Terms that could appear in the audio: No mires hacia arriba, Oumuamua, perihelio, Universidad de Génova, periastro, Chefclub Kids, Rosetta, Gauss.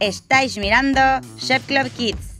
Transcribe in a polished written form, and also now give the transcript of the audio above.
Estáis mirando Chefclub Kids.